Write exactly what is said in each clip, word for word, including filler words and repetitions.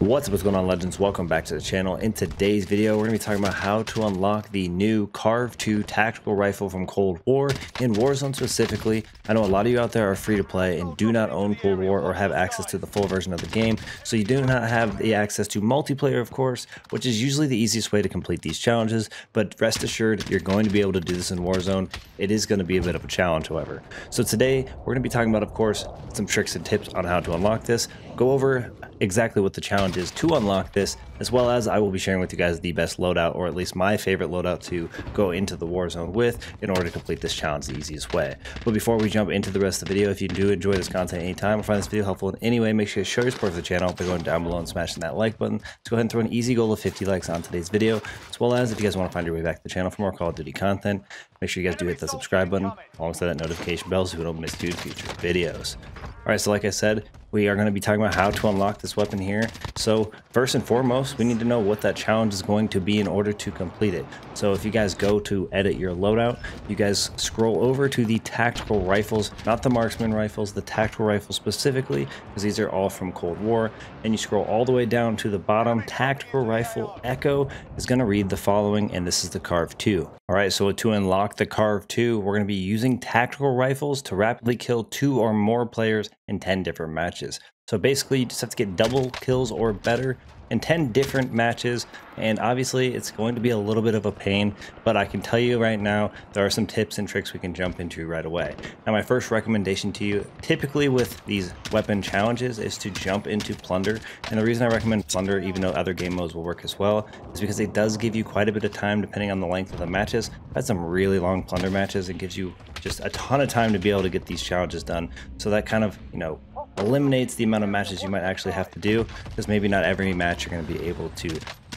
What's up, what's going on, legends? Welcome back to the channel. In today's video, we're gonna be talking about how to unlock the new CARV two tactical rifle from Cold War in Warzone specifically. I know a lot of you out there are free to play and do not own Cold War or have access to the full version of the game, so you do not have the access to multiplayer, of course, which is usually the easiest way to complete these challenges. But rest assured, you're going to be able to do this in Warzone. It is going to be a bit of a challenge, however. So today, we're gonna be talking about, of course, some tricks and tips on how to unlock this. Go over exactly what the challenge is to unlock this, as well as I will be sharing with you guys the best loadout, or at least my favorite loadout to go into the war zone with in order to complete this challenge the easiest way. But before we jump into the rest of the video, if you do enjoy this content anytime or find this video helpful in any way, make sure you show your support for the channel by going down below and smashing that like button. Let's go ahead and throw an easy goal of fifty likes on today's video, as well as if you guys want to find your way back to the channel for more Call of Duty content, make sure you guys do hit the subscribe button alongside that notification bell so you don't miss due to future videos. All right, so like I said, we are going to be talking about how to unlock this weapon here. So first and foremost, we need to know what that challenge is going to be in order to complete it. So if you guys go to edit your loadout, you guys scroll over to the tactical rifles, not the marksman rifles, the tactical rifles specifically, because these are all from Cold War. And you scroll all the way down to the bottom. Tactical rifle echo is going to read the following, and this is the CARV two. All right, so to unlock the CARV two, we're going to be using tactical rifles to rapidly kill two or more players in ten different matches. So basically, you just have to get double kills or better in ten different matches, and obviously it's going to be a little bit of a pain, but I can tell you right now there are some tips and tricks we can jump into right away. Now, my first recommendation to you typically with these weapon challenges is to jump into Plunder, and the reason I recommend Plunder, even though other game modes will work as well, is because it does give you quite a bit of time depending on the length of the matches. I've had some really long Plunder matches. It gives you just a ton of time to be able to get these challenges done, so that kind of, you know, eliminates the amount of matches you might actually have to do, because maybe not every match you're going to be able to, you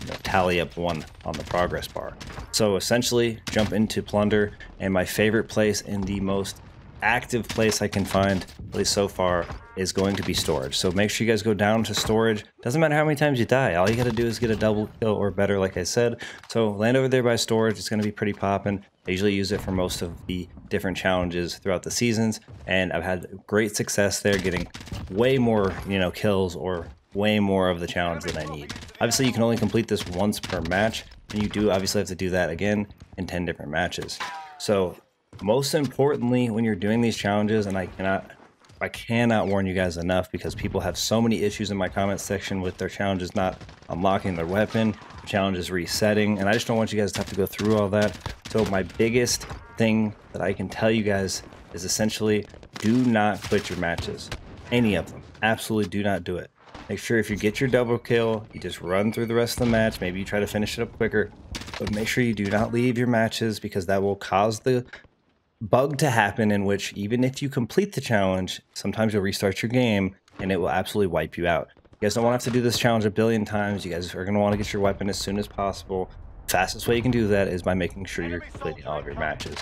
know, tally up one on the progress bar. So essentially, jump into Plunder, and my favorite place and the most active place I can find, at least so far, is going to be storage. So make sure you guys go down to storage. Doesn't matter how many times you die, all you got to do is get a double kill or better, like I said. So land over there by storage. It's going to be pretty poppin'. I usually use it for most of the different challenges throughout the seasons, and I've had great success there, getting way more, you know, kills or way more of the challenge than I need. Obviously, you can only complete this once per match, and you do obviously have to do that again in ten different matches. So most importantly, when you're doing these challenges, and I cannot I cannot warn you guys enough, because people have so many issues in my comment section with their challenges not unlocking their weapon, challenges resetting, and I just don't want you guys to have to go through all that. So my biggest thing that I can tell you guys is essentially, do not quit your matches, any of them. Absolutely do not do it. Make sure if you get your double kill, you just run through the rest of the match. Maybe you try to finish it up quicker, but make sure you do not leave your matches, because that will cause the bug to happen in which, even if you complete the challenge, sometimes you'll restart your game and it will absolutely wipe you out. You guys don't want to have to do this challenge a billion times. You guys are going to want to get your weapon as soon as possible. Fastest way you can do that is by making sure you're completing all of your matches.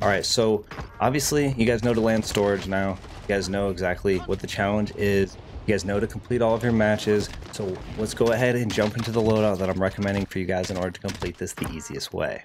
All right, so obviously you guys know to land storage now. You guys know exactly what the challenge is. You guys know to complete all of your matches. So let's go ahead and jump into the loadout that I'm recommending for you guys in order to complete this the easiest way.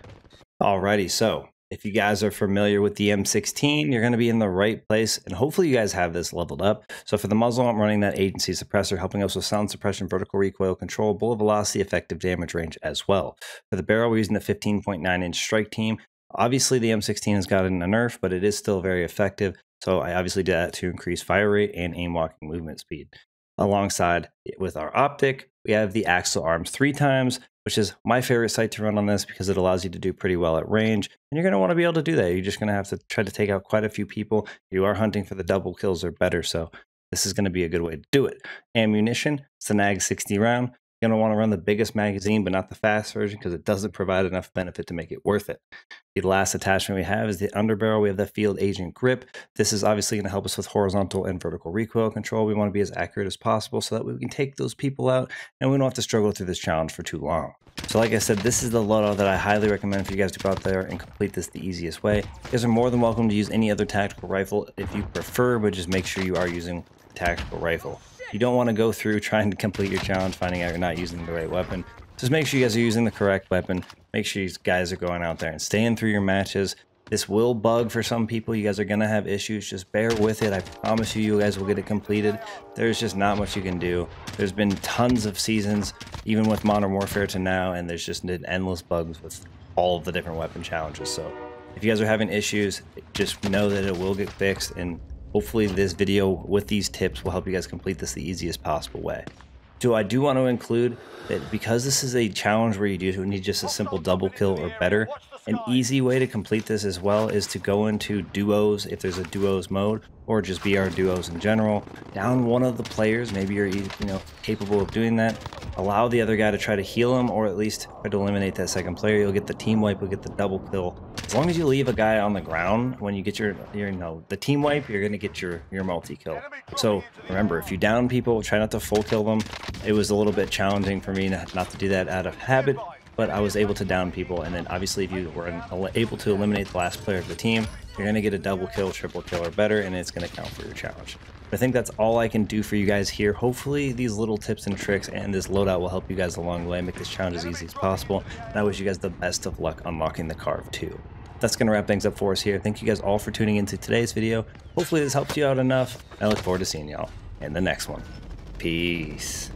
Alrighty, so if you guys are familiar with the M sixteen, you're going to be in the right place, and hopefully you guys have this leveled up. So for the muzzle, I'm running that agency suppressor, helping us with sound suppression, vertical recoil control, bullet velocity, effective damage range as well. For the barrel, we're using the fifteen point nine inch strike team. Obviously, the M sixteen has gotten a nerf, but it is still very effective. So I obviously did that to increase fire rate and aim walking movement speed. Alongside with our optic, we have the axle arms three times, which is my favorite sight to run on this, because it allows you to do pretty well at range. And you're going to want to be able to do that. You're just going to have to try to take out quite a few people. You are hunting for the double kills or better, so this is going to be a good way to do it. Ammunition, it's an Ag sixty round. You're going to want to run the biggest magazine, but not the fast version, because it doesn't provide enough benefit to make it worth it. The last attachment we have is the underbarrel. We have the field agent grip. This is obviously going to help us with horizontal and vertical recoil control. We want to be as accurate as possible so that we can take those people out and we don't have to struggle through this challenge for too long. So like I said, this is the loadout that I highly recommend for you guys to go out there and complete this the easiest way. You guys are more than welcome to use any other tactical rifle if you prefer, but just make sure you are using the tactical rifle. You don't want to go through trying to complete your challenge, finding out you're not using the right weapon. Just make sure you guys are using the correct weapon. Make sure you guys are going out there and staying through your matches. This will bug for some people. You guys are gonna have issues. Just bear with it. I promise you, you guys will get it completed. There's just not much you can do. There's been tons of seasons, even with Modern Warfare to now, and there's just been endless bugs with all of the different weapon challenges. So if you guys are having issues, just know that it will get fixed, and hopefully this video with these tips will help you guys complete this the easiest possible way. So I do want to include that because this is a challenge where you do need just a simple double kill or better, an easy way to complete this as well is to go into duos if there's a duos mode, or just B R duos in general. Down one of the players, maybe you're you know capable of doing that. Allow the other guy to try to heal him, or at least try to eliminate that second player. You'll get the team wipe, you'll get the double kill. As long as you leave a guy on the ground when you get your, your you know, the team wipe, you're gonna get your, your multi-kill. So remember, if you down people, try not to full kill them. It was a little bit challenging for me not to do that out of habit, but I was able to down people, and then obviously if you were able to eliminate the last player of the team, you're gonna get a double kill, triple kill, or better, and it's gonna count for your challenge. But I think that's all I can do for you guys here. Hopefully these little tips and tricks and this loadout will help you guys along the way, make this challenge as easy as possible, and I wish you guys the best of luck unlocking the CARV two. That's gonna wrap things up for us here. Thank you guys all for tuning into today's video. Hopefully this helped you out enough. I look forward to seeing y'all in the next one. Peace.